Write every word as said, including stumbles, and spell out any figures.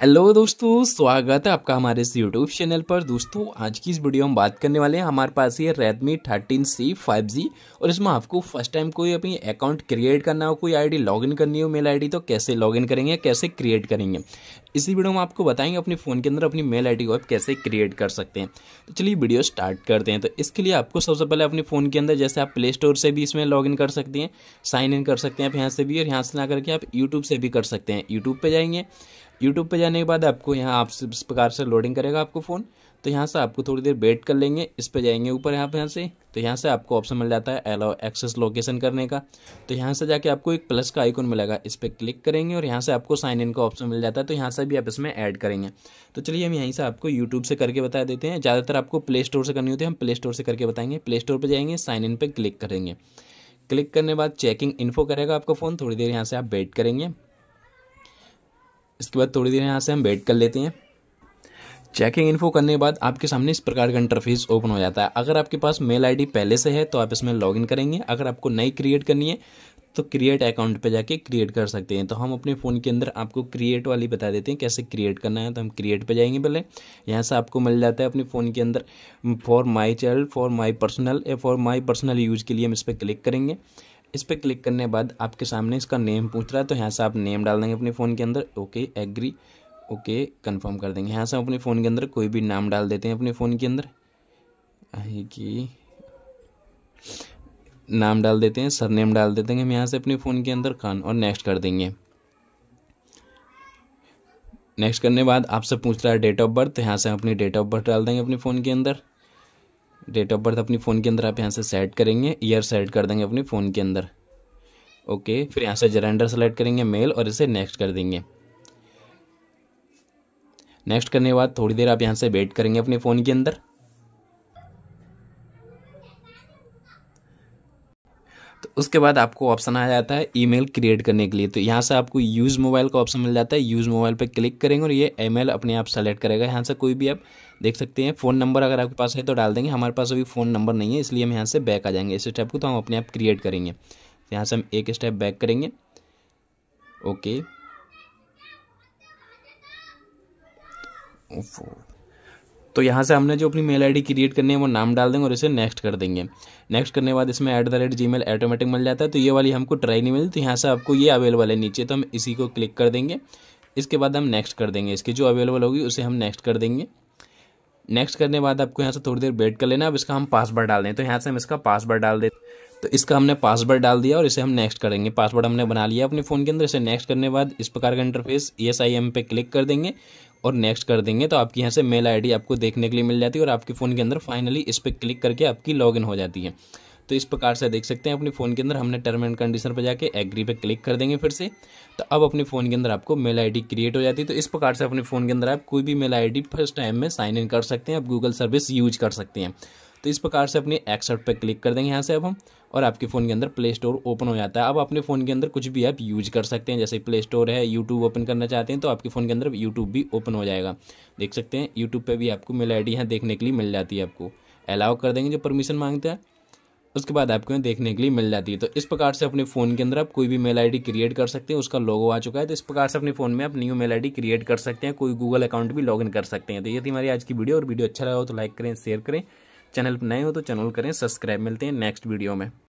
Hello दोस्तों, स्वागत है आपका हमारे इस यूट्यूब चैनल पर। दोस्तों आज की इस वीडियो में बात करने वाले हैं, हमारे पास ये Redmi thirteen C five G और इसमें आपको फर्स्ट टाइम कोई अपनी अकाउंट क्रिएट करना हो, कोई आईडी लॉगिन करनी हो मेल आईडी, तो कैसे लॉगिन करेंगे, कैसे क्रिएट करेंगे। इसी वीडियो में आपको बताएंगे अपने फ़ोन के अंदर अपनी मेल आईडी को आप कैसे क्रिएट कर सकते हैं। तो चलिए वीडियो स्टार्ट करते हैं। तो इसके लिए आपको सबसे पहले अपने फ़ोन के अंदर, जैसे आप प्ले स्टोर से भी इसमें लॉगिन कर सकते हैं, साइन इन कर सकते हैं आप यहाँ से भी, और यहाँ से ना करके आप यूट्यूब से भी कर सकते हैं। यूट्यूब पर जाएंगे, यूट्यूब पे जाने के बाद आपको यहाँ आप इस प्रकार से लोडिंग करेगा आपको फ़ोन, तो यहाँ से आपको थोड़ी देर वेट कर लेंगे। इस पे जाएंगे ऊपर यहाँ पे, यहाँ से तो यहाँ से आपको ऑप्शन मिल जाता है अलाउ एक्सेस लोकेशन करने का। तो यहाँ से जाके आपको एक प्लस का आइकॉन मिलेगा, इस पर क्लिक करेंगे और यहाँ से आपको साइन इन का ऑप्शन मिल जाता है, तो यहाँ से भी आप इसमें ऐड करेंगे। तो चलिए हम यहीं से आपको यूट्यूब से करके बता देते हैं, ज़्यादातर आपको प्ले स्टोर से करनी होती है, हम प्ले स्टोर से करके बताएंगे। प्ले स्टोर पर जाएंगे, साइन इन पर क्लिक करेंगे, क्लिक करने बाद चेकिंग इन्फो करेगा आपका फ़ोन, थोड़ी देर यहाँ से आप वेट करेंगे। इसके बाद थोड़ी देर यहाँ से हम वेट कर लेते हैं। चेकिंग इन्फो करने के बाद आपके सामने इस प्रकार का इंटरफेस ओपन हो जाता है। अगर आपके पास मेल आईडी पहले से है तो आप इसमें लॉगिन करेंगे, अगर आपको नई क्रिएट करनी है तो क्रिएट अकाउंट पे जाके क्रिएट कर सकते हैं। तो हम अपने फ़ोन के अंदर आपको क्रिएट वाली बता देते हैं कैसे क्रिएट करना है। तो हम क्रिएट पे जाएंगे, पहले यहाँ से आपको मिल जाता है अपने फ़ोन के अंदर for my child, for my personal, for my personal use के लिए हम इस पर क्लिक करेंगे। इस पर क्लिक करने बाद आपके सामने इसका नेम पूछ रहा है, तो यहाँ से आप नेम डाल देंगे अपने फ़ोन के अंदर। ओके एग्री, ओके कंफर्म कर देंगे। यहाँ से अपने फ़ोन के अंदर कोई भी नाम डाल देते हैं अपने फ़ोन के अंदर, कि नाम डाल देते हैं, सरनेम डाल देते हैं हम यहाँ से अपने फ़ोन के अंदर खान, और नेक्स्ट कर देंगे। नेक्स्ट करने बाद आपसे पूछ रहा है डेट ऑफ बर्थ, तो यहाँ से अपनी डेट ऑफ बर्थ डाल देंगे अपने फ़ोन के अंदर। डेट ऑफ बर्थ अपनी फ़ोन के अंदर आप यहाँ से सेट करेंगे, ईयर सेट कर देंगे अपने फ़ोन के अंदर। ओके फिर यहाँ से जेंडर सेलेक्ट करेंगे मेल और इसे नेक्स्ट कर देंगे। नेक्स्ट करने के बाद थोड़ी देर आप यहाँ से वेट करेंगे अपने फ़ोन के अंदर। तो उसके बाद आपको ऑप्शन आ जाता है ईमेल क्रिएट करने के लिए, तो यहाँ से आपको यूज़ मोबाइल का ऑप्शन मिल जाता है, यूज़ मोबाइल पे क्लिक करेंगे और ये ईमेल अपने आप सेलेक्ट करेगा। यहाँ से कोई भी आप देख सकते हैं, फ़ोन नंबर अगर आपके पास है तो डाल देंगे, हमारे पास अभी फ़ोन नंबर नहीं है इसलिए हम यहाँ से बैक आ जाएंगे। इस स्टेप को तो हम अपने आप क्रिएट करेंगे, तो यहाँ से हम एक स्टेप बैक करेंगे। ओके तो यहाँ से हमने जो अपनी मेल आईडी क्रिएट करनी है वो नाम डाल देंगे और इसे नेक्स्ट कर देंगे। नेक्स्ट करने के बाद इसमें at the rate Gmail automatic मिल जाता है, तो ये वाली हमको ट्राई नहीं मिली, तो यहाँ से आपको ये अवेलेबल है नीचे, तो हम इसी को क्लिक कर देंगे। इसके बाद हम नेक्स्ट कर देंगे, इसकी जो अवेलेबल होगी उसे हम नेक्स्ट कर देंगे। नेक्स्ट करने के बाद आपको यहाँ से थोड़ी देर वेट कर लेना। अब इसका हम पासवर्ड डाल दें, तो यहाँ से हम इसका पासवर्ड डाल दें, तो इसका हमने पासवर्ड डाल दिया और इसे हम नेक्स्ट करेंगे। पासवर्ड हमने बना लिया अपने फ़ोन के अंदर, इसे नेक्स्ट करने के बाद इस प्रकार का इंटरफेस यस आई एम पे क्लिक कर देंगे और नेक्स्ट कर देंगे। तो आपकी यहाँ से मेल आईडी आपको देखने के लिए मिल जाती है और आपके फ़ोन के अंदर फाइनली इस पर क्लिक करके आपकी लॉगिन हो जाती है। तो इस प्रकार से देख सकते हैं अपने फ़ोन के अंदर। हमने टर्म एंड कंडीशन पर जाके एग्री पे क्लिक कर देंगे फिर से, तो अब अपने फ़ोन के अंदर आपको मेल आईडी क्रिएट हो जाती है। तो इस प्रकार से अपने फ़ोन के अंदर आप कोई भी मेल आईडी फर्स्ट टाइम में साइन इन कर सकते हैं, आप गूगल सर्विस यूज कर सकते हैं। तो इस प्रकार से अपने एक्सेप्ट पे क्लिक कर देंगे यहाँ से अब हम, और आपके फ़ोन के अंदर प्ले स्टोर ओपन हो जाता है। अब अपने फ़ोन के अंदर कुछ भी आप यूज कर सकते हैं, जैसे प्ले स्टोर है, यूट्यूब ओपन करना चाहते हैं तो आपके फ़ोन के अंदर यूट्यूब भी ओपन हो जाएगा। देख सकते हैं यूट्यूब पे भी आपको मेल आई डी यहाँ देखने के लिए मिल जाती है। आपको अलाउ कर देंगे जो परमिशन मांगता है, उसके बाद आपको यहाँ देखने के लिए मिल जाती है। तो इस प्रकार से अपने फ़ोन के अंदर आप कोई भी मेल आईडी क्रिएट कर सकते हैं, उसका लोगो आ चुका है। तो इस प्रकार से अपने फ़ोन में आप न्यू मेल आईडी क्रिएट कर सकते हैं, कोई गूगल अकाउंट भी लॉगिन कर सकते हैं। तो ये थी हमारी आज की वीडियो, और वीडियो अच्छा लगा हो तो लाइक करें, शेयर करें, चैनल पर नए हो तो चैनल करें सब्सक्राइब। मिलते हैं नेक्स्ट वीडियो में।